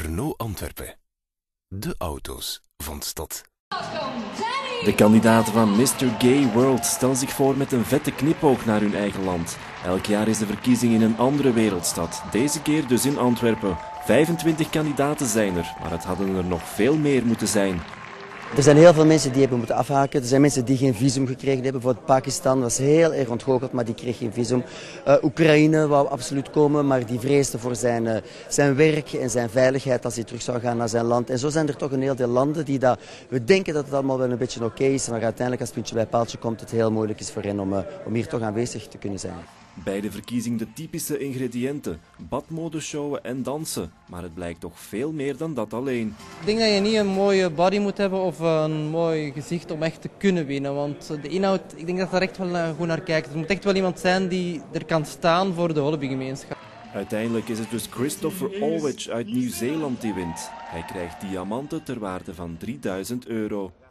Renault Antwerpen. De auto's van de stad. De kandidaten van Mister Gay World stellen zich voor met een vette knipoog naar hun eigen land. Elk jaar is de verkiezing in een andere wereldstad, deze keer dus in Antwerpen. 25 kandidaten zijn er, maar het hadden er nog veel meer moeten zijn. Er zijn heel veel mensen die hebben moeten afhaken. Er zijn mensen die geen visum gekregen hebben. Bijvoorbeeld Pakistan was heel erg ontgoocheld, maar die kreeg geen visum. Oekraïne wou absoluut komen, maar die vreesde voor zijn werk en zijn veiligheid als hij terug zou gaan naar zijn land. En zo zijn er toch een heel veel landen die dat... We denken dat het allemaal wel een beetje oké is, maar uiteindelijk als puntje bij paaltje komt het heel moeilijk is voor hen om hier toch aanwezig te kunnen zijn. Bij de verkiezing de typische ingrediënten, badmodeshowen en dansen. Maar het blijkt toch veel meer dan dat alleen. Ik denk dat je niet een mooie body moet hebben of een mooi gezicht om echt te kunnen winnen. Want de inhoud, ik denk dat daar echt wel goed naar kijkt. Er moet echt wel iemand zijn die er kan staan voor de hobbygemeenschap. Uiteindelijk is het dus Christopher Olwich uit Nieuw-Zeeland die wint. Hij krijgt diamanten ter waarde van €3000.